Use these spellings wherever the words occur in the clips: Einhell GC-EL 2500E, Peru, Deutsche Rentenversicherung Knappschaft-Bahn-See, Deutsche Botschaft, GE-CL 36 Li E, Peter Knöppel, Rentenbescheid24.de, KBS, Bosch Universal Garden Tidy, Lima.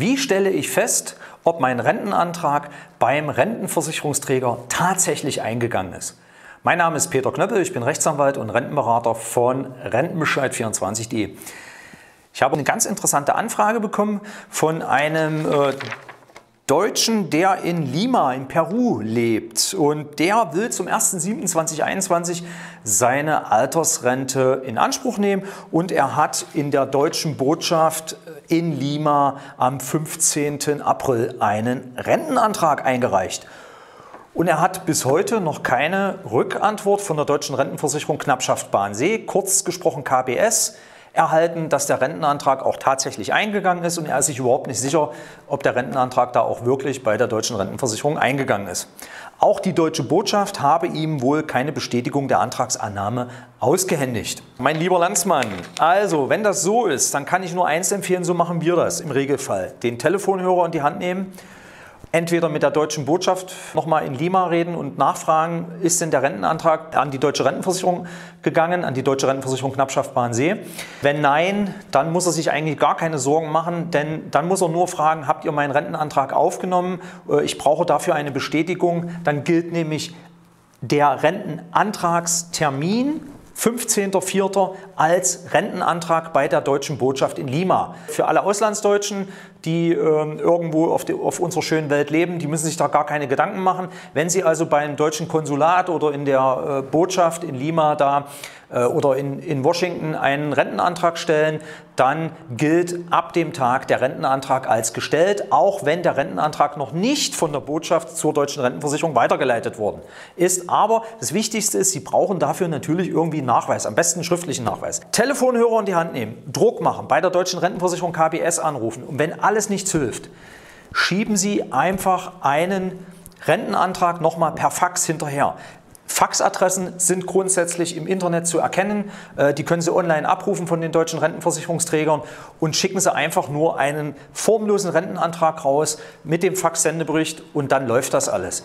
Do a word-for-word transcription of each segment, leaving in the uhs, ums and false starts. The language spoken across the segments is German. Wie stelle ich fest, ob mein Rentenantrag beim Rentenversicherungsträger tatsächlich eingegangen ist? Mein Name ist Peter Knöppel, ich bin Rechtsanwalt und Rentenberater von Rentenbescheid vierundzwanzig punkt de. Ich habe eine ganz interessante Anfrage bekommen von einem äh, Deutschen, der in Lima in Peru lebt, und der will zum ersten siebten zweitausendeinundzwanzig seine Altersrente in Anspruch nehmen, und er hat in der Deutschen Botschaft in Lima am fünfzehnten April einen Rentenantrag eingereicht. Und er hat bis heute noch keine Rückantwort von der Deutschen Rentenversicherung Knappschaft-Bahn-See, kurz gesprochen K B S, erhalten, dass der Rentenantrag auch tatsächlich eingegangen ist, und er ist sich überhaupt nicht sicher, ob der Rentenantrag da auch wirklich bei der Deutschen Rentenversicherung eingegangen ist. Auch die Deutsche Botschaft habe ihm wohl keine Bestätigung der Antragsannahme ausgehändigt. Mein lieber Landsmann, also wenn das so ist, dann kann ich nur eins empfehlen, so machen wir das im Regelfall. Den Telefonhörer in die Hand nehmen, entweder mit der Deutschen Botschaft nochmal in Lima reden und nachfragen, ist denn der Rentenantrag an die Deutsche Rentenversicherung gegangen, an die Deutsche Rentenversicherung Knappschaft-Bahn-See? Wenn nein, dann muss er sich eigentlich gar keine Sorgen machen, denn dann muss er nur fragen, habt ihr meinen Rentenantrag aufgenommen? Ich brauche dafür eine Bestätigung. Dann gilt nämlich der Rentenantragstermin fünfzehnten vierten als Rentenantrag bei der Deutschen Botschaft in Lima. Für alle Auslandsdeutschen, die äh, irgendwo auf, die, auf unserer schönen Welt leben, die müssen sich da gar keine Gedanken machen. Wenn Sie also beim deutschen Konsulat oder in der äh, Botschaft in Lima da äh, oder in, in Washington einen Rentenantrag stellen, dann gilt ab dem Tag der Rentenantrag als gestellt, auch wenn der Rentenantrag noch nicht von der Botschaft zur Deutschen Rentenversicherung weitergeleitet worden ist. Aber das Wichtigste ist, Sie brauchen dafür natürlich irgendwie einen Nachweis, am besten einen schriftlichen Nachweis. Telefonhörer in die Hand nehmen, Druck machen, bei der Deutschen Rentenversicherung K B S anrufen, und wenn alles nichts hilft, schieben Sie einfach einen Rentenantrag nochmal per Fax hinterher. Faxadressen sind grundsätzlich im Internet zu erkennen, die können Sie online abrufen von den deutschen Rentenversicherungsträgern, und schicken Sie einfach nur einen formlosen Rentenantrag raus mit dem Faxsendebericht, und dann läuft das alles.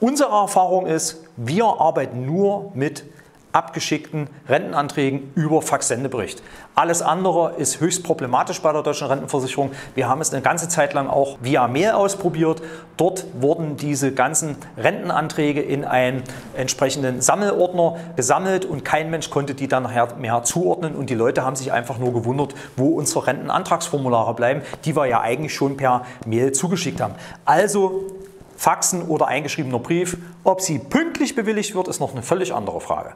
Unsere Erfahrung ist, wir arbeiten nur mit abgeschickten Rentenanträgen über Faxsendebericht. Alles andere ist höchst problematisch bei der Deutschen Rentenversicherung. Wir haben es eine ganze Zeit lang auch via Mail ausprobiert. Dort wurden diese ganzen Rentenanträge in einen entsprechenden Sammelordner gesammelt, und kein Mensch konnte die dann nachher mehr zuordnen, und die Leute haben sich einfach nur gewundert, wo unsere Rentenantragsformulare bleiben, die wir ja eigentlich schon per Mail zugeschickt haben. Also Faxen oder eingeschriebener Brief, ob sie pünktlich bewilligt wird, ist noch eine völlig andere Frage.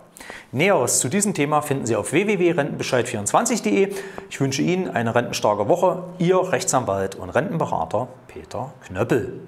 Näheres zu diesem Thema finden Sie auf w w w punkt rentenbescheid vierundzwanzig punkt de. Ich wünsche Ihnen eine rentenstarke Woche. Ihr Rechtsanwalt und Rentenberater Peter Knöppel.